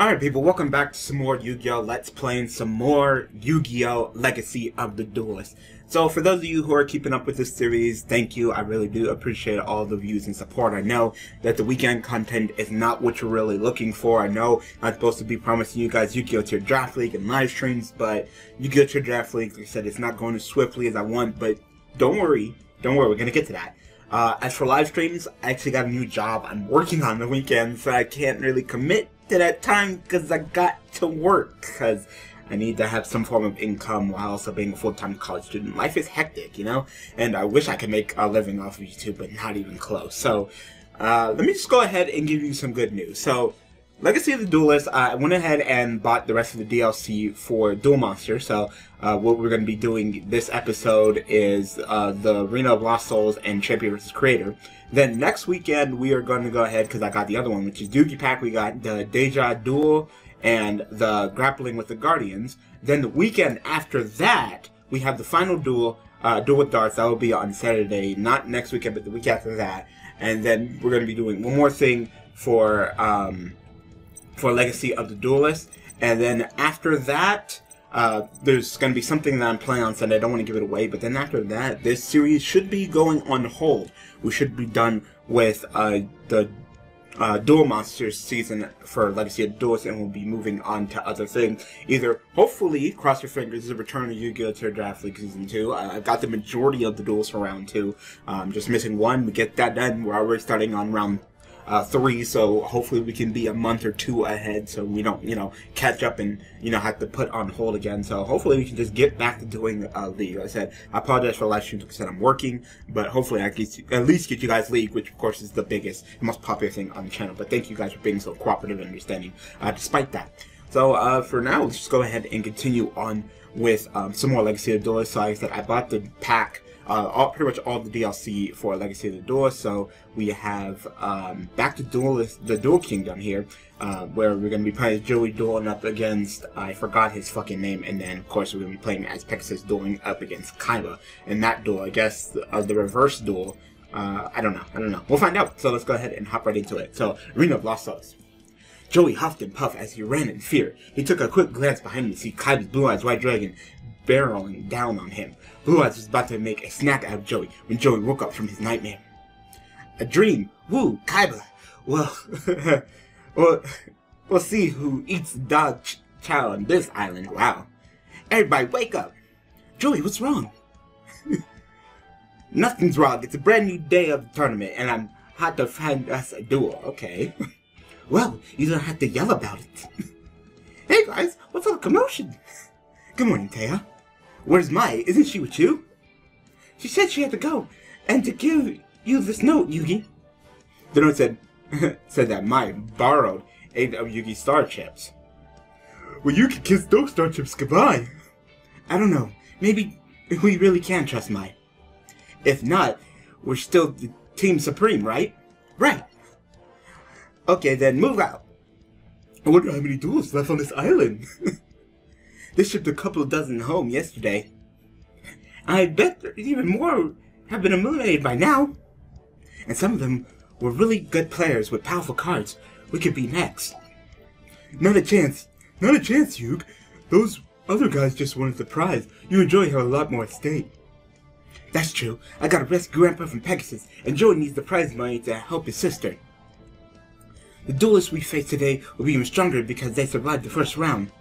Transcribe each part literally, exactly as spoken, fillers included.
Alright people, welcome back to some more Yu-Gi-Oh! Let's playing some more Yu-Gi-Oh! Legacy of the Duelist. So for those of you who are keeping up with this series, thank you. I really do appreciate all the views and support. I know that the weekend content is not what you're really looking for. I know I'm supposed to be promising you guys Yu-Gi-Oh! Tier Draft League and live streams, but Yu-Gi-Oh! Tier Draft League, like I said, it's not going as swiftly as I want, but don't worry. Don't worry, we're going to get to that. Uh, as for live streams, I actually got a new job I'm working on the weekend, so I can't really commit to that time because I got to work, because I need to have some form of income while also being a full-time college student. Life is hectic, you know, and I wish I could make a living off of YouTube, but not even close. So uh, let me just go ahead and give you some good news. So Legacy of the Duelist, I went ahead and bought the rest of the D L C for Duel Monsters. So uh, what we're going to be doing this episode is uh, the Arena of Lost Souls and Champion versus. Creator. Then next weekend we are going to go ahead, because I got the other one, which is Doogie Pack. We got the Deja Duel and the Grappling with the Guardians. Then the weekend after that, we have the final duel, uh, Duel with Darts. That will be on Saturday, not next weekend, but the week after that. And then we're going to be doing one more thing for... Um, for Legacy of the Duelist, and then after that, uh, there's going to be something that I'm playing on Sunday. I don't want to give it away, but then after that, this series should be going on hold. We should be done with uh, the uh, Duel Monsters season for Legacy of the Duelist, and we'll be moving on to other things. Either, hopefully, cross your fingers, the return of Yu-Gi-Oh! Tier Draft League Season two. Uh, I've got the majority of the duels for Round two. I'm um, just missing one. We get that done. We're already starting on Round three. Uh, three, so hopefully we can be a month or two ahead, so we don't, you know, catch up and, you know, have to put on hold again. So hopefully we can just get back to doing uh, League. Like I said, I apologize for live streams, like I said, I'm working, but hopefully I can at least get you guys League, which of course is the biggest, most popular thing on the channel. But thank you guys for being so cooperative and understanding uh, despite that. So uh, for now, let's just go ahead and continue on with um, some more Legacy of the Duelist. So like I said, I bought the pack. Uh, all, pretty much all the D L C for Legacy of the Duelist, so we have um, back to Duelist, the Duel Kingdom here, uh, where we're going to be playing Joey dueling up against, I forgot his fucking name, and then of course we're going to be playing as Pegasus dueling up against Kaiba, and that duel, I guess, the, uh, the reverse duel, uh, I don't know, I don't know, we'll find out, so let's go ahead and hop right into it. So, Arena of Lost Souls. Joey huffed and puffed as he ran in fear. He took a quick glance behind him to see Kaiba's blue-eyed white dragon barreling down on him. Blue Eyes was about to make a snack out of Joey when Joey woke up from his nightmare. A dream. Woo, Kaiba. Well, well, we'll see who eats dog ch chow on this island. Wow. Everybody, wake up. Joey, what's wrong? Nothing's wrong. It's a brand new day of the tournament, and I'm hot to find us a duel. Okay. Well, you don't have to yell about it. Hey guys, what's all the commotion? Good morning, Taya. Where's Mai? Isn't she with you? She said she had to go, and to give you this note, Yugi. The note said said that Mai borrowed eight of Yugi's star chips. Well, you can kiss those star chips goodbye. I don't know. Maybe we really can trust Mai. If not, we're still the Team Supreme, right? Right. Okay, then move out. I wonder how many duels left on this island. They shipped a couple dozen home yesterday. I bet there's even more have been eliminated by now. And some of them were really good players with powerful cards. We could be next. Not a chance. Not a chance, Hugh. Those other guys just wanted the prize. You and Joey have a lot more at stake. That's true. I gotta rescue Grandpa from Pegasus, and Joey needs the prize money to help his sister. The duelists we face today will be even stronger because they survived the first round.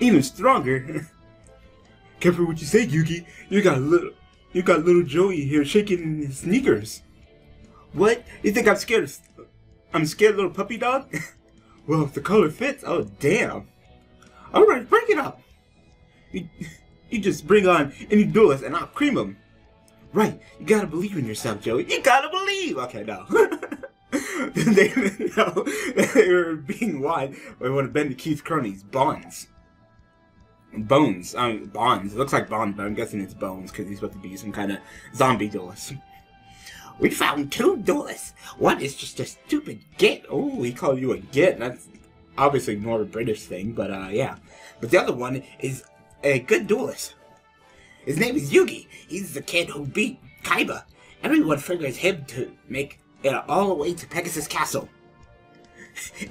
Even stronger. Careful what you say, Yugi. You got little, you got little Joey here shaking his sneakers. What? You think I'm scared? Of, I'm scared, little puppy dog. Well, if the color fits, oh damn. All right, break it up. You, you just bring on any duelist, and I'll cream him. Right? You gotta believe in yourself, Joey. You gotta believe. Okay, no. they, no, they were being wide. We want to bend to Keith Cronies' bonds. Bones. I mean, Bonds. It looks like Bonds, but I'm guessing it's Bones, because he's supposed to be some kind of zombie duelist. We found two duelists. One is just a stupid git. Oh, he called you a git. That's obviously more of a British thing, but uh, yeah. But the other one is a good duelist. His name is Yugi. He's the kid who beat Kaiba. Everyone figures him to make it all the way to Pegasus Castle.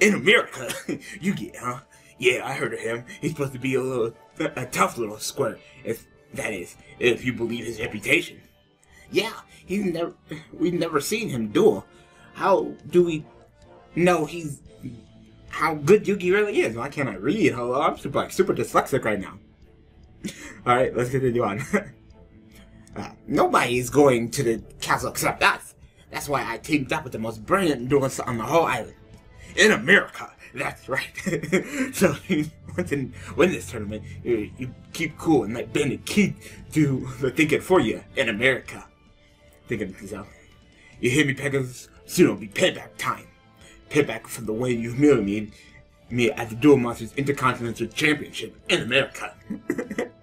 In America. Yugi, huh? Yeah, I heard of him. He's supposed to be a little, a tough little squirt. If that is, if you believe his reputation. Yeah, he's never. We've never seen him duel. How do we know he's how good Yugi really is? Why can't I read? Hello, I'm super, like, super dyslexic right now. All right, let's continue on. uh, nobody is going to the castle except us. That's why I teamed up with the most brilliant duelist on the whole island. In America, that's right. So you want to win this tournament, you, you keep cool and let Bandit Keith do the thinking for you in America. Thinking to yourself, you hear me, Pegasus? Soon it'll be payback time. Payback for the way you humiliated me at the Duel Monsters Intercontinental Championship in America.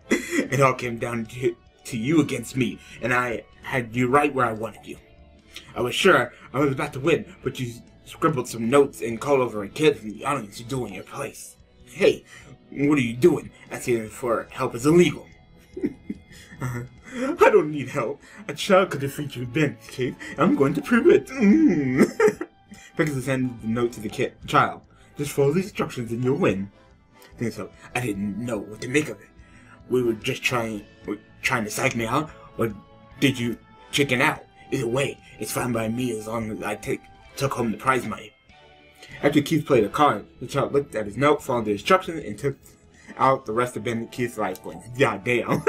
It all came down to, to you against me, and I had you right where I wanted you. I was sure I was about to win, but you scribbled some notes and called over a kid from the audience to do in your place. Hey, what are you doing? Asking for help is illegal. uh, I don't need help. A child could defeat you, Ben, Keith, and I'm going to prove it. Mm. Pegasus handed the note to the kid child. Just follow the instructions and you'll win. Think so. I didn't know what to make of it. We were just trying, were trying to psych me out, or did you chicken out? Either way, it's fine by me as long as I take, took home the prize money. After Keith played a card, the child looked at his note, followed the instructions, and took out the rest of Ben Keith's life points. God damn.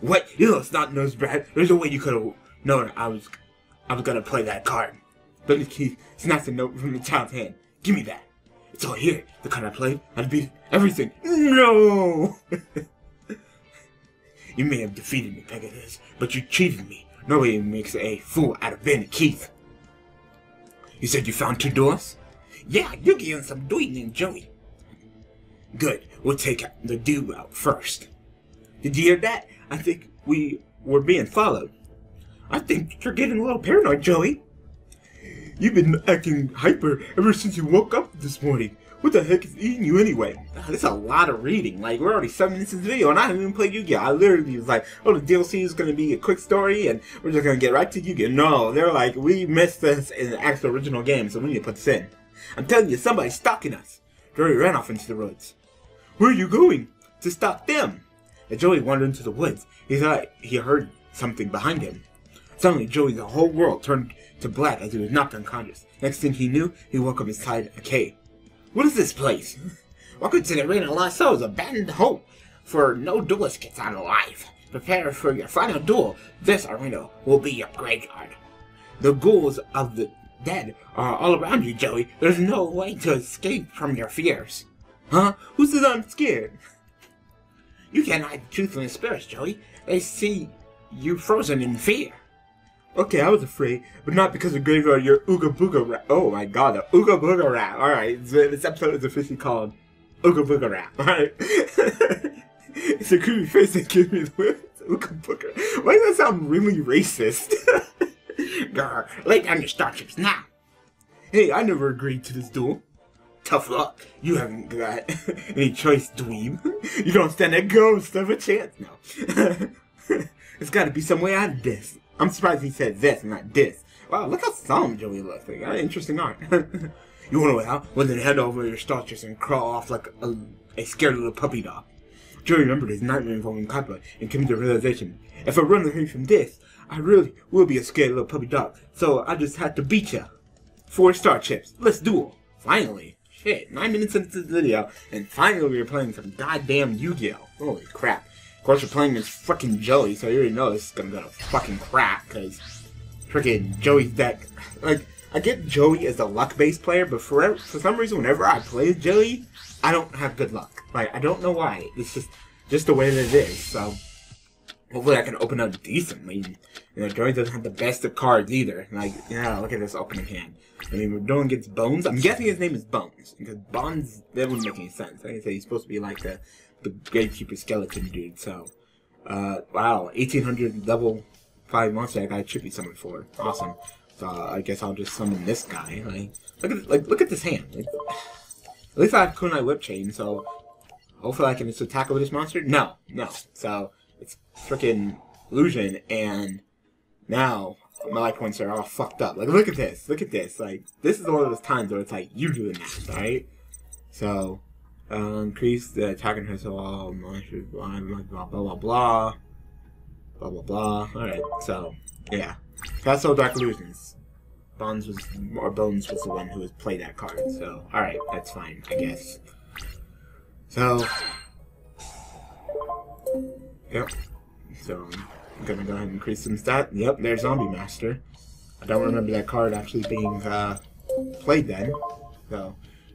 What? You little snot-nosed brat. There's no way you could have known I was I was going to play that card. Ben Keith snatched the note from the child's hand. Give me that. It's all here. The card I played, I beat everything. No! You may have defeated me, Pegasus, but you cheated me. Nobody makes a fool out of Bandit Keith. You said you found two duels? Yeah, Yugi and some dude named Joey. Good, we'll take the dude out first. Did you hear that? I think we were being followed. I think you're getting a little paranoid, Joey. You've been acting hyper ever since you woke up this morning. What the heck is eating you anyway? Oh, that's a lot of reading. Like, we're already seven minutes into the video and I haven't even played Yu-Gi-Oh! I literally was like, oh, the D L C is going to be a quick story and we're just going to get right to Yu-Gi-Oh! No, they're like, we missed this in the actual original game, so we need to put this in. I'm telling you, somebody's stalking us. Joey ran off into the woods. Where are you going? To stop them. And Joey wandered into the woods. He thought he heard something behind him. Suddenly, Joey's whole world turned to black as he was knocked unconscious. Next thing he knew, he woke up inside a cave. What is this place? Welcome to the Arena of Lost Souls, abandoned home, for no duelist gets out alive. Prepare for your final duel. This arena will be your graveyard. The ghouls of the dead are all around you, Joey. There's no way to escape from your fears. Huh? Who says I'm scared? You can't hide the truth from the spirits, Joey. They see you frozen in fear. Okay, I was afraid, but not because of graveyard, your Ooga Booga Rap. Oh my god, the Ooga Booga Rap. Alright, so this episode is officially called Ooga Booga Rap. Alright. It's a creepy face that gives me the Ooga Booga. Why does that sound really racist? Grr, lay down your star chips now. Hey, I never agreed to this duel. Tough luck. You haven't got any choice, dweeb. You don't stand a ghost of a chance. No. There's gotta be some way out of this. I'm surprised he said this and not this. Wow, look how solemn Joey looks. Like, interesting art. You want to wait out? Well, then head over your starches and crawl off like a, a scared little puppy dog. Joey remembered his nightmare involving Kappa and came to the realization, if I run away from this, I really will be a scared little puppy dog. So I just had to beat ya. Four star chips. Let's duel. Finally. Shit, nine minutes into the video, and finally we're playing some goddamn Yu-Gi-Oh! Holy crap. Of course, you're playing this fucking Joey, so you already know this is gonna go to fucking crap, because freaking Joey's deck. Like, I get Joey as a luck-based player, but for, for some reason, whenever I play Joey, I don't have good luck. Like, I don't know why. It's just just the way that it is, so hopefully I can open up decently. You know, Joey doesn't have the best of cards either. Like, yeah, look at this opening hand. I mean, we're doing against Bones. I'm guessing his name is Bones, because Bones, that wouldn't make any sense. Like I said, he's supposed to be like the the gatekeeper skeleton dude, so uh wow, eighteen hundred level five monster I got should be summoned for. Awesome. So uh, I guess I'll just summon this guy. Like look at like look at this hand. Like, at least I have Kunai Whip Chain, so hopefully I can just attack with this monster. No, no. So it's freaking illusion, and now my life points are all fucked up. Like look at this, look at this. Like this is one of those times where it's like you do the math, alright? So Uh, increase the attack and hit of all monsters, blah, blah, blah, blah, blah, blah, blah. Alright, so, yeah. That's all Dark Illusions. Bones was, or Bones was the one who was played that card, so, alright, that's fine, I guess. So, yep. So, I'm gonna go ahead and increase some stat. Yep, there's Zombie Master. I don't remember that card actually being, uh, played then, so.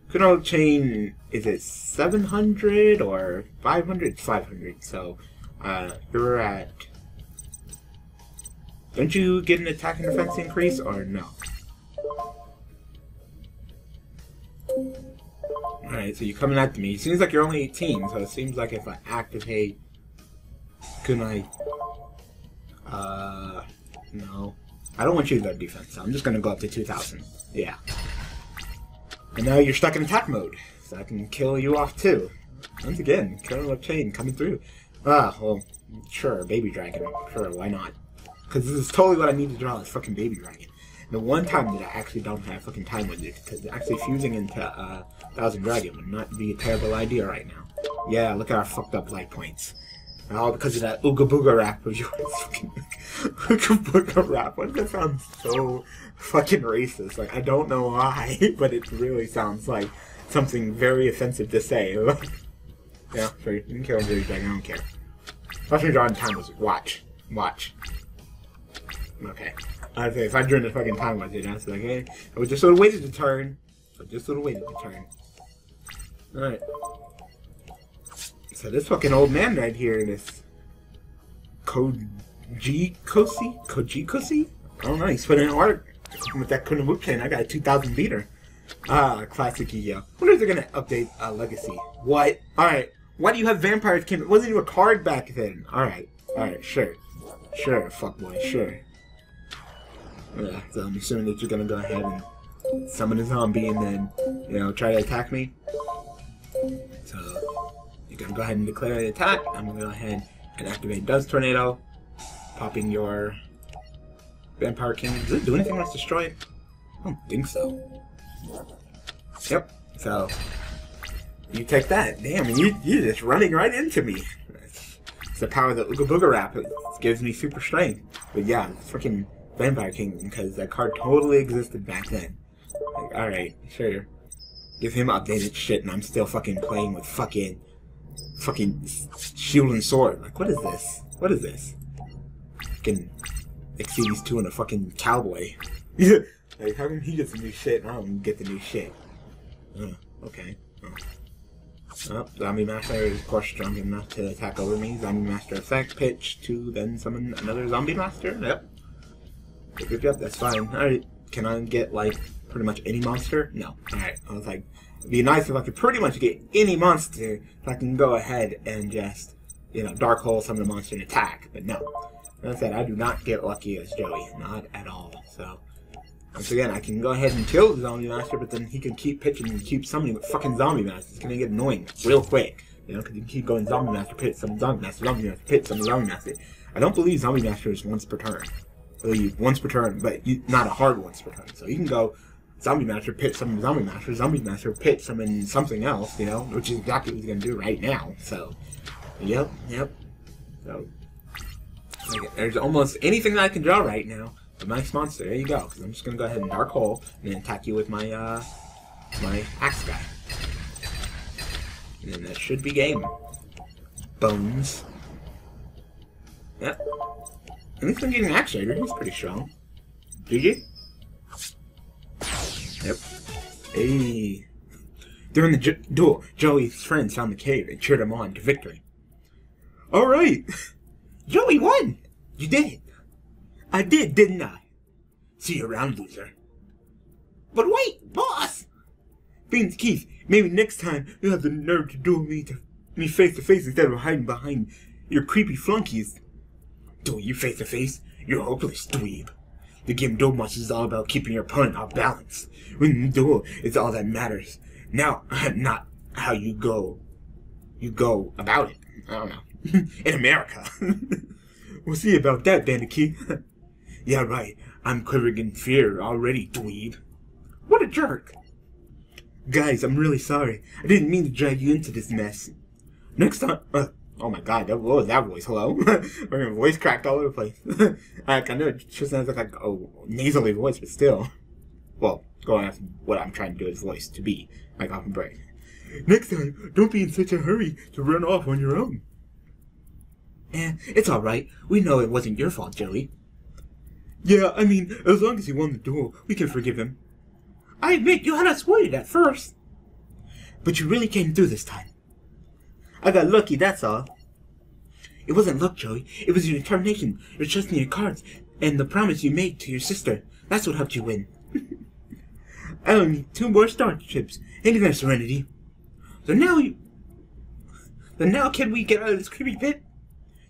Kunai Chain, is it seven hundred or five hundred? It's five hundred, so uh, you're at... Don't you get an attack and defense increase, or no? Alright, so you're coming at me. It seems like you're only eighteen, so it seems like if I activate Kunai... Uh, no. I don't want you to go to defense, so I'm just going to go up to two thousand. Yeah. And now you're stuck in attack mode, so I can kill you off too. Once again, Kunai Whip Chain coming through. Ah, well, sure, Baby Dragon. Sure, why not? Because this is totally what I need to draw, is fucking Baby Dragon. And the one time that I actually don't have fucking time with it, because actually fusing into uh, Thousand Dragon would not be a terrible idea right now. Yeah, look at our fucked up light points. All because of that Ooga Booga rap of yours. Ooga Booga rap. What does that sound so fucking racist? Like, I don't know why, but it really sounds like something very offensive to say. Yeah, sorry. You can kill him, Baby Dragon. I don't care. Watch me draw in Time Wizard. Watch. Watch. Okay. I'd say if I drew the fucking Time Wizard, I'd say, like, hey, I would just sort of waited to turn. I just sort of waited to turn. Alright. So this fucking old man right here, this Kojikosi? Kojikosi? I don't know, he's putting in art with that Kunai Whip Chain. I got a two thousand beater. Ah, classic Yu-Gi-Oh. Wonder if they're gonna update uh, Legacy. What? Alright, why do you have Vampire King? It wasn't even a card back then. Alright, alright, sure. Sure, fuckboy, sure. Yeah, so I'm assuming that you're gonna go ahead and summon a zombie and then, you know, try to attack me. So... You're going to go ahead and declare the attack. I'm going to go ahead and activate Dust Tornado, popping your Vampire King. Does it do anything that's destroyed? I don't think so. Yep. So, you take that. Damn, and you, you're just running right into me. It's, it's the power of the Ooga Booga Rap. It gives me super strength. But yeah, freaking Vampire King, because that card totally existed back then. Like, alright, sure. Give him updated shit, and I'm still fucking playing with fucking... Fucking Shield and Sword. Like, what is this? What is this? Fucking Exceeds two and a fucking cowboy. Like, how come he gets the new shit and I don't get the new shit? Oh, okay. Oh. Oh, Zombie Master is, of course, strong enough to attack over me. Zombie Master effect, pitch, two, then summon another Zombie Master? Yep. Yep, yep, that's fine. Alright, can I get, like, pretty much any monster? No. Alright, I was like... It'd be nice if I could pretty much get any monster, if I can go ahead and just, you know, Dark Hole, summon a monster, and attack. But no. As I said, I do not get lucky as Joey. Not at all. So, once again, I can go ahead and kill the Zombie Master, but then he can keep pitching and keep summoning with fucking Zombie Master. It's gonna get annoying real quick. You know, because you can keep going Zombie Master, pit, summon Zombie Master, Zombie Master, pit, summon Zombie Master. I don't believe Zombie Master is once per turn. I believe once per turn, but you, not a hard once per turn. So you can go... Zombie Master, pit summon Zombie Master, Zombie Master, pit summon something else, you know, which is exactly what he's gonna do right now, so, yep, yep, so, okay, there's almost anything that I can draw right now, a nice monster, there you go, because I'm just gonna go ahead and Dark Hole, and then attack you with my, uh, my Axe Guy, and then that should be game. Bones. Yep. At least I'm getting an Axe Rider, he's pretty strong. G G? Yep. Hey. During the ju duel, Joey's friends found the cave and cheered him on to victory. Alright! Joey won! You did! I did, didn't I? See you around, loser. But wait, boss! Beans Keith, maybe next time you'll have the nerve to duel me to me face to face instead of hiding behind your creepy flunkies. Duel you face to face? You're hopeless, dweeb. The game Duel Monsters is all about keeping your opponent off balance. Winning the duel is all that matters. Now, not how you go, you go about it. I don't know. In America, we'll see about that, Bandaki. Yeah, right. I'm quivering in fear already, dweeb. What a jerk! Guys, I'm really sorry. I didn't mean to drag you into this mess. Next time... Uh, oh my god, that, what was that voice? Hello? My voice cracked all over the place. Like, I know it just sounds like a oh, nasally voice, but still. Well, going off what I'm trying to do is voice to be. Like, off and break. Next time, don't be in such a hurry to run off on your own. Eh, it's alright. We know it wasn't your fault, Joey. Yeah, I mean, as long as he won the duel, we can forgive him. I admit you had us worried at first. But you really came through this time. I got lucky, that's all. It wasn't luck, Joey. It was your determination, your trust in your cards, and the promise you made to your sister. That's what helped you win. I only need two more star chips, and you have Serenity. So now you... So now can we get out of this creepy pit?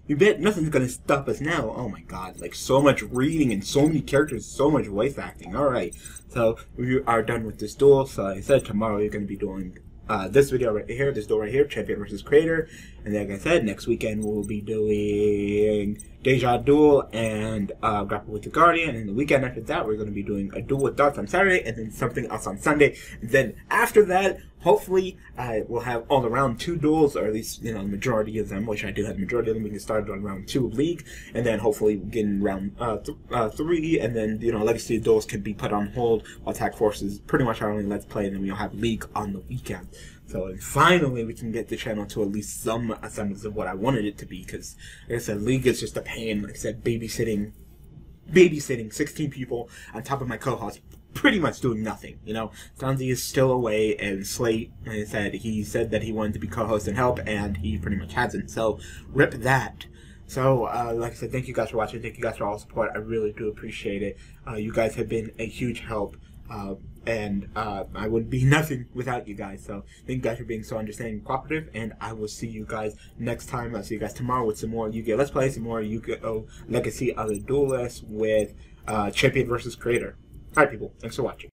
You bet nothing's gonna stop us now. Oh my god, like so much reading and so many characters, so much voice acting. Alright, so we are done with this duel. So like I said, tomorrow you're gonna be doing uh, this video right here, this duel right here, Champion versus. Creator. And like I said, next weekend we'll be doing Deja Duel and uh, Grapple with the Guardian. And the weekend after that, we're gonna be doing a duel with Dots on Saturday and then something else on Sunday. And then after that, hopefully, I will have all the round two duels, or at least, you know, the majority of them, which I do have the majority of them. We can start on round two of League, and then hopefully we'll get in round uh, th uh, three, and then, you know, Legacy of the Duelist can be put on hold while Attack Force is pretty much our only Let's Play, and then we'll have League on the weekend. So, and finally, we can get the channel to at least some semblance of what I wanted it to be, because, like I said, League is just a pain. Like I said, babysitting, babysitting sixteen people on top of my co-host. Pretty much doing nothing, you know. Sanzi is still away, and Slate, like I said, he said that he wanted to be co-host and help, and he pretty much hasn't, so rip that. So, uh, like I said, thank you guys for watching, thank you guys for all the support, I really do appreciate it. Uh, you guys have been a huge help, uh, and uh, I would be nothing without you guys, so thank you guys for being so understanding and cooperative, and I will see you guys next time. I'll see you guys tomorrow with some more Yu-Gi-Oh! Let's Play, some more Yu-Gi-Oh! Legacy of the Duelist with uh, Champion versus. Creator. Alright people, thanks for watching.